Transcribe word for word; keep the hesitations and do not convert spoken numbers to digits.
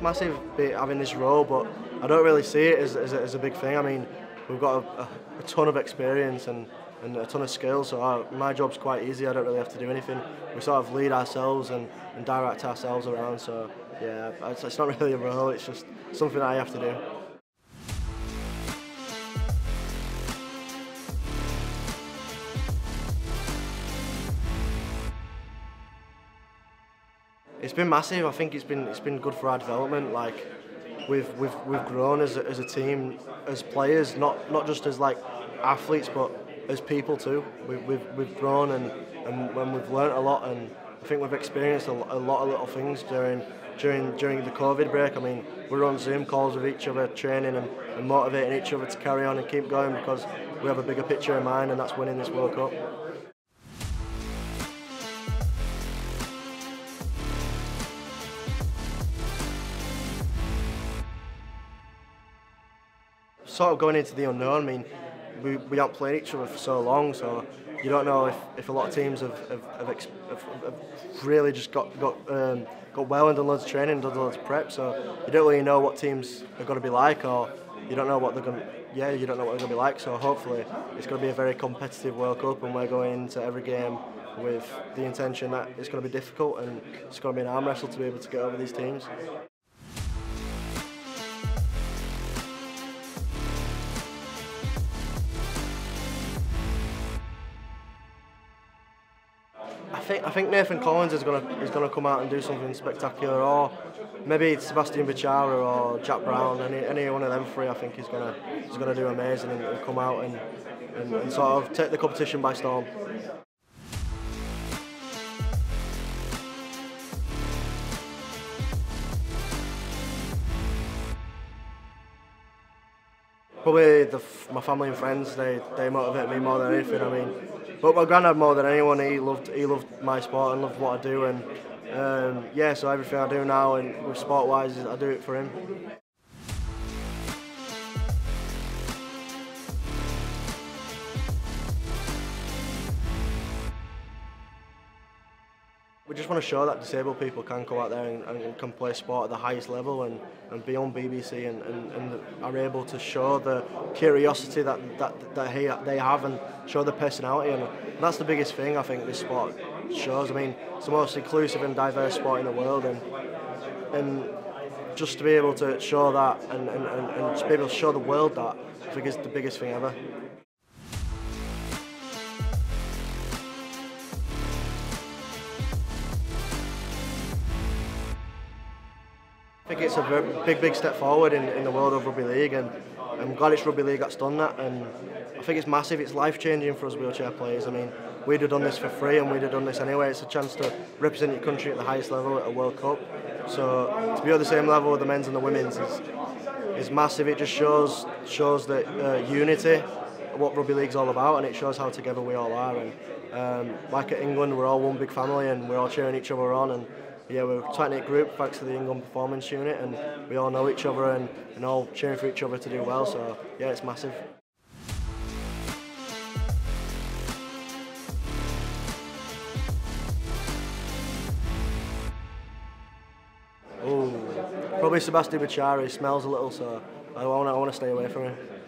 It's massive having this role, but I don't really see it as, as, as a big thing. I mean, we've got a, a, a ton of experience and, and a ton of skill, so I, my job's quite easy. I don't really have to do anything. We sort of lead ourselves and, and direct ourselves around, so yeah, it's, it's not really a role, it's just something I have to do. It's been massive. I think it's been it's been good for our development. Like we've we've we've grown as a, as a team, as players, not not just as like athletes, but as people too. We've we've, we've grown and and when we've learnt a lot, and I think we've experienced a, a lot of little things during during during the COVID break. I mean, we're on Zoom calls with each other, training and, and motivating each other to carry on and keep going because we have a bigger picture in mind, and that's winning this World Cup. Sort of going into the unknown. I mean, we, we haven't played each other for so long, so you don't know if, if a lot of teams have, have, have, have, have really just got got um, got well and done loads of training, done loads of prep. So you don't really know what teams are going to be like, or you don't know what they're going. Yeah, you don't know what they're going to be like. So hopefully, it's going to be a very competitive World Cup, and we're going into every game with the intention that it's going to be difficult and it's going to be an arm wrestle to be able to get over these teams. I think Nathan Collins is going to is going to come out and do something spectacular, or maybe it's Sebastian Bichara or Jack Brown. Any any one of them three, I think, is going to is going to do amazing and, and come out and, and, and sort of take the competition by storm. Probably the, my family and friends, they, they motivate me more than anything. I mean, but my granddad more than anyone, he loved he loved my sport and loved what I do, and um, yeah, so everything I do now and with sport wise, I do it for him. We just want to show that disabled people can go out there and, and can play sport at the highest level and, and be on B B C and, and, and are able to show the curiosity that, that, that he, they have and show the personality. And that's the biggest thing I think this sport shows. I mean, it's the most inclusive and diverse sport in the world. And, and just to be able to show that and, and, and, and to be able to show the world that, I think is the biggest thing ever. I think it's a very big, big step forward in, in the world of rugby league, and I'm glad it's rugby league that's done that. And I think it's massive. It's life-changing for us wheelchair players. I mean, we'd have done this for free, and we'd have done this anyway. It's a chance to represent your country at the highest level at a World Cup. So to be on the same level with the men's and the women's is is massive. It just shows shows that uh, unity, what rugby league's all about, and it shows how together we all are. And um, like at England, we're all one big family, and we're all cheering each other on. And yeah, we're a tight-knit group thanks to the England Performance Unit, and we all know each other and, and all cheering for each other to do well, so yeah, it's massive. Ooh, probably Sebastian Bacciari smells a little, so I want to I want to stay away from him.